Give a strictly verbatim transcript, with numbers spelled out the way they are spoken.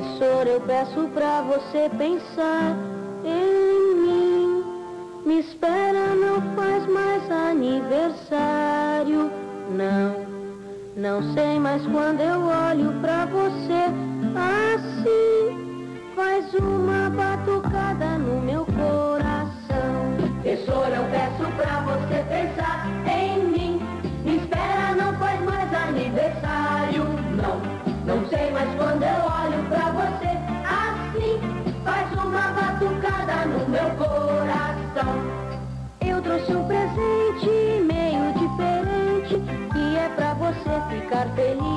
Professor, eu peço pra você pensar em mim. Me espera, não faz mais aniversário, não. Não sei mais quando eu olho pra você assim, faz uma batucada no meu coração. Professor, eu peço pra você pensar em mim. Me espera, não faz mais aniversário, não. Não sei mais quando eu olho pra você assim, faz uma batucada no meu coração. Eu trouxe um presente meio diferente, que é pra você ficar feliz.